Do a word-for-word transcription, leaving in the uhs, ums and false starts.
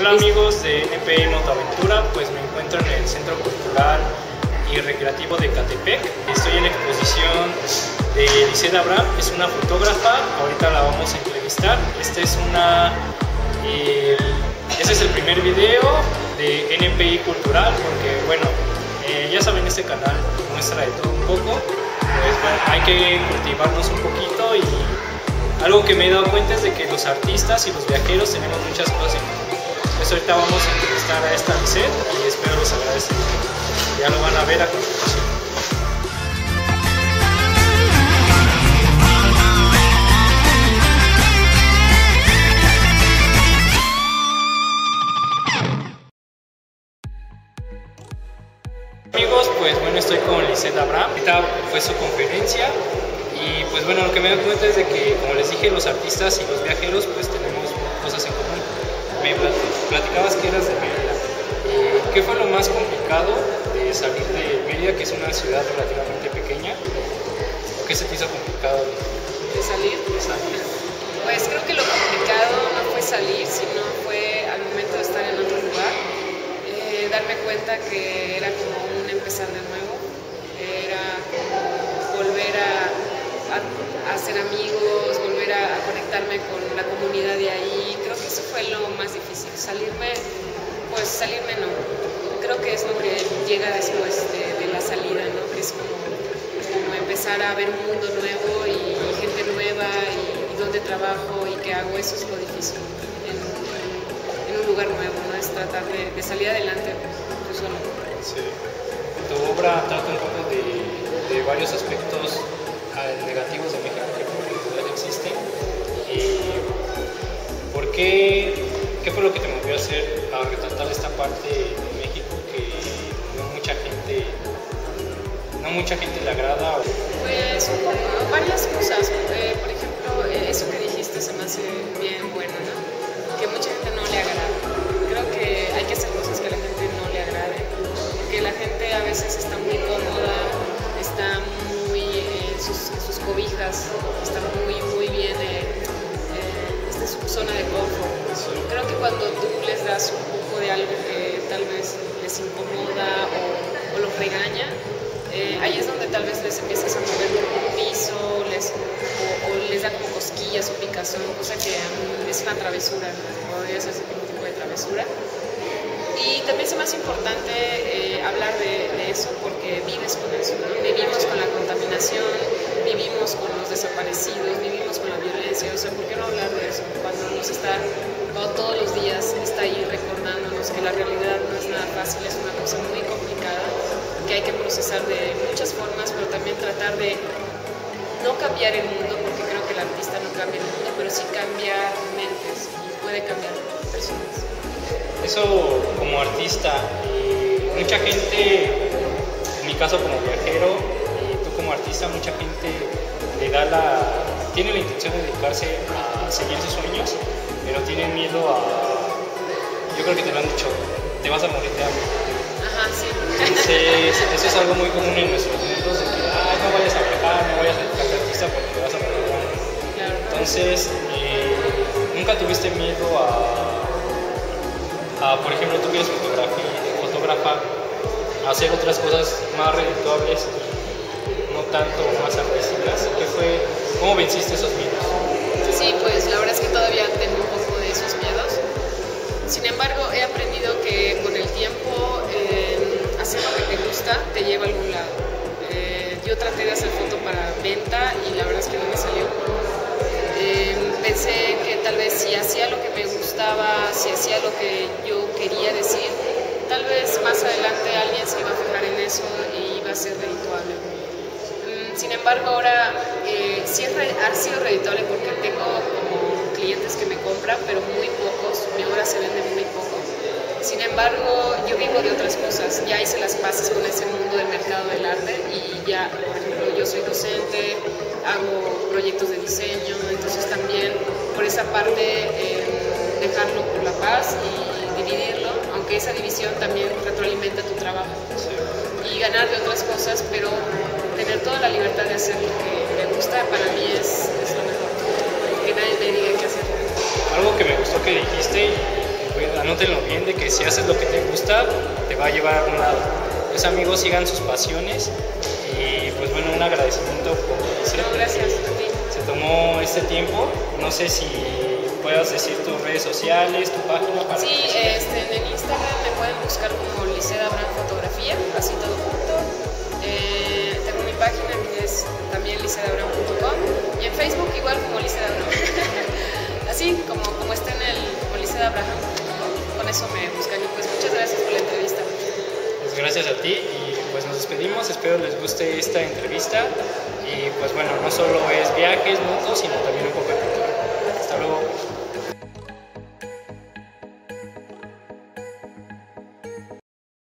Hola amigos de N P I Montaventura, pues me encuentro en el Centro Cultural y Recreativo de Ecatepec. Estoy en la exposición de Lizette Abraham, es una fotógrafa, ahorita la vamos a entrevistar. Este es, una, eh, este es el primer video de N P I Cultural, porque bueno, eh, ya saben, este canal muestra de todo un poco, pues bueno, hay que cultivarnos un poquito y algo que me he dado cuenta es de que los artistas y los viajeros tenemos muchas cosas en común. Pues ahorita vamos a entrevistar a esta Lizette y espero les agradezcan. Ya lo van a ver a continuación. Amigos, pues bueno, estoy con Lizette Abraham. Esta fue su conferencia y pues bueno, lo que me doy cuenta es de que, como les dije, los artistas y los viajeros pues tenemos cosas en común. Me platicabas que eras de Mérida. ¿Qué fue lo más complicado de salir de Mérida, que es una ciudad relativamente pequeña? ¿O qué se te hizo complicado de salir? De salir. Pues creo que lo complicado no fue salir, sino fue al momento de estar en otro lugar, eh, darme cuenta que era como un empezar de nuevo, era como volver a, a, a hacer amigos, volver a, a conectarme con la comunidad de ahí. Creo que eso fue lo más difícil, salirme. Pues salirme no, creo que es lo que llega después de, de la salida, ¿no? Que es como, como empezar a ver un mundo nuevo y, y gente nueva y, y dónde trabajo y qué hago. Eso es lo difícil en, en, en un lugar nuevo, ¿no? Es tratar de, de salir adelante tú solo. Sí. Tu obra trata un poco de, de varios aspectos negativos de México que por lo general existen. Y ¿por qué? ¿Qué fue lo que te movió a hacer, a retratar esta parte de México que no mucha gente, no mucha gente le agrada? Pues un poco, varias cosas. Eh, por ejemplo, eh, eso que dijiste se me hace bien bueno, ¿no? Que mucha gente no le agrada. Creo que hay que hacer cosas que a la gente no le agrade, porque la gente a veces está muy cómoda, está muy eh, en, sus, en sus cobijas, está muy, muy bien eh, en su zona de confort. Creo que cuando tú les das un poco de algo que tal vez les incomoda o, o los regaña, eh, ahí es donde tal vez les empiezas a mover por el piso, les, o, o les da como cosquillas o picazón, cosa que um, es una travesura, ¿no? Podría ser un tipo de travesura. Y también es más importante eh, hablar de, de eso, porque vives con eso, ¿no? Vivimos con la contaminación, vivimos con los desaparecidos, vivimos con la violencia. O sea, ¿por qué no hablar de eso cuando nos está, cuando todos los días está ahí recordándonos que la realidad no es nada fácil, es una cosa muy complicada que hay que procesar de muchas formas, pero también tratar de no cambiar el mundo, porque creo que el artista no cambia el mundo, pero sí cambia mentes y puede cambiar personas. Eso como artista, eh, mucha gente, en mi caso como viajero, eh, tú como artista, mucha gente le da la, tiene la intención de dedicarse a seguir sus sueños, pero tienen miedo a, yo creo que te lo han dicho, te vas a morir de hambre. Ajá, sí. Entonces, eso es algo muy común en nuestros mundos, de que ah, no vayas a viajar, no vayas a dedicarte a artista porque te vas a morir de hambre. Claro. Entonces, eh, nunca tuviste miedo a... Uh, por ejemplo, tú quieres fotografía, fotógrafa, hacer otras cosas más redituables, no tanto más artísticas. ¿Qué fue? ¿Cómo venciste esos miedos? Sí, pues la verdad es que todavía tengo un poco de esos miedos. Sin embargo, he aprendido que con el tiempo eh, hacer lo que te gusta te lleva a algún lado. Eh, yo traté de hacer foto para venta y la verdad es que no me salió. Eh, pensé que tal vez si hacía lo que me gustaba, si hacía lo que yo quería decir, tal vez más adelante alguien se iba a fijar en eso y iba a ser redituable. Mm, sin embargo, ahora eh, sí ha sido redituable porque tengo como clientes que me compran, pero muy pocos, mi obra se vende muy poco. Sin embargo, yo vivo de otras cosas, ya hice las paces con ese mundo del mercado del arte y ya, por ejemplo, yo soy docente, hago proyectos de diseño, entonces también por esa parte eh, dejarlo por la paz y dividirlo, aunque esa división también retroalimenta tu trabajo. Sí. Y ganar de otras cosas, pero tener toda la libertad de hacer lo que me gusta, para mí es, es lo mejor, que nadie me diga qué hacer. Algo que me gustó que dijiste, y voy a anótenlo bien, de que si haces lo que te gusta, te va a llevar a algún lado. Pues amigos, sigan sus pasiones y pues bueno, un agradecimiento por ser, no, gracias a ti. Se tomó este tiempo, no sé si puedas decir tus redes sociales, tu página. Para sí, este, en Instagram me pueden buscar como Lizette Abraham Fotografía, así todo junto. Eh, tengo mi página que es también lizette abraham punto com y en Facebook igual como Lizette Abraham. Así como, como está en el Lizette Abraham, con eso me buscan. Y pues muchas gracias por la entrevista. Pues gracias a ti y pues nos despedimos. Espero les guste esta entrevista. Y pues bueno, no solo es viajes, motos, sino también un poco de cultura. Hasta luego.